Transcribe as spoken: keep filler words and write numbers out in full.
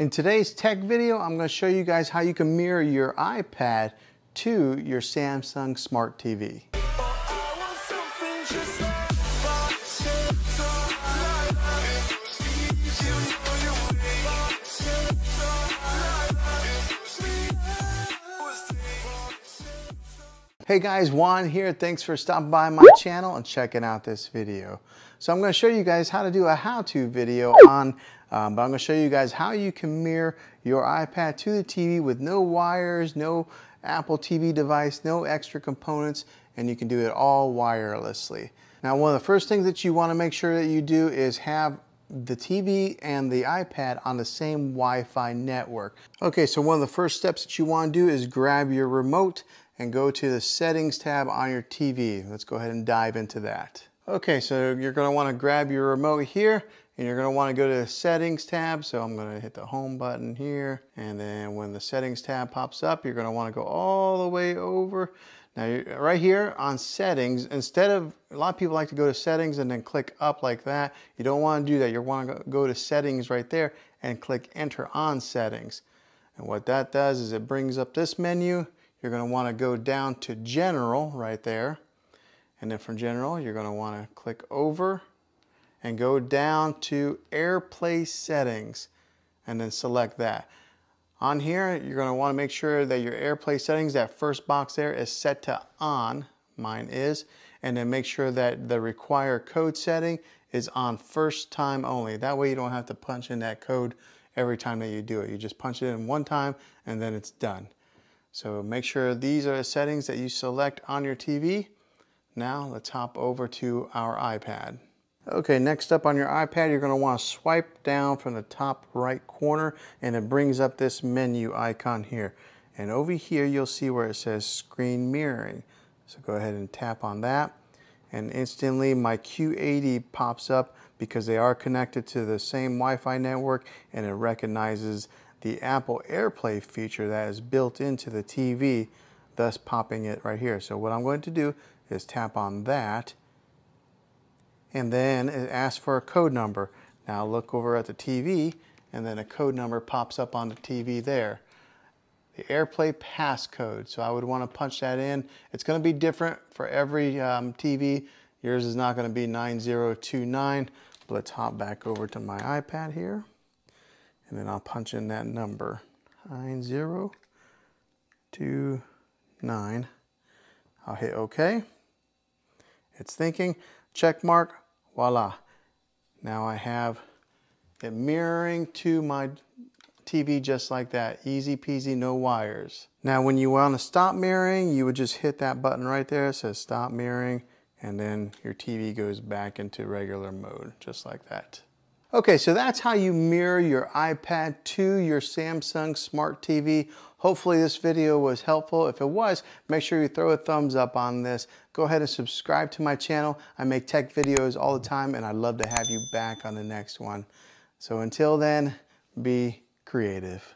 In today's tech video, I'm going to show you guys how you can mirror your iPad to your Samsung Smart T V. Hey guys, Juan here. Thanks for stopping by my channel and checking out this video. So I'm going to show you guys how to do a how-to video on Um, but I'm going to show you guys how you can mirror your iPad to the T V with no wires, no Apple T V device, no extra components, and you can do it all wirelessly. Now, one of the first things that you want to make sure that you do is have the T V and the iPad on the same Wi-Fi network. Okay, so one of the first steps that you want to do is grab your remote and go to the Settings tab on your T V. Let's go ahead and dive into that. Okay, so you're going to want to grab your remote here. And you're going to want to go to the Settings tab. So I'm going to hit the Home button here. And then when the Settings tab pops up, you're going to want to go all the way over. Now, right here on Settings, instead of, a lot of people like to go to Settings and then click up like that. You don't want to do that. You want to go to Settings right there and click Enter on Settings. And what that does is it brings up this menu. You're going to want to go down to General right there. And then from General, you're going to want to click over and go down to AirPlay Settings and then select that. On here, you're gonna wanna make sure that your AirPlay Settings, that first box there, is set to on, mine is, and then make sure that the require code setting is on first time only. That way you don't have to punch in that code every time that you do it. You just punch it in one time and then it's done. So make sure these are the settings that you select on your T V. Now let's hop over to our iPad. Okay, next up on your iPad, you're going to want to swipe down from the top right corner, and it brings up this menu icon here. And over here, you'll see where it says Screen Mirroring. So go ahead and tap on that, and instantly my Q eighty pops up because they are connected to the same Wi-Fi network, and it recognizes the Apple AirPlay feature that is built into the T V, thus popping it right here. So what I'm going to do is tap on that. And then it asks for a code number. Now look over at the T V, and then a code number pops up on the T V there. The AirPlay passcode, so I would wanna punch that in. It's gonna be different for every um, T V. Yours is not gonna be nine zero two nine. But let's hop back over to my iPad here, and then I'll punch in that number, nine zero two nine. I'll hit okay. It's thinking, check mark, voila. Now I have it mirroring to my T V just like that. Easy peasy, no wires. Now when you want to stop mirroring, you would just hit that button right there. It says stop mirroring, and then your T V goes back into regular mode, just like that. Okay, so that's how you mirror your iPad to your Samsung Smart T V. Hopefully this video was helpful. If it was, make sure you throw a thumbs up on this. Go ahead and subscribe to my channel. I make tech videos all the time, and I'd love to have you back on the next one. So until then, be creative.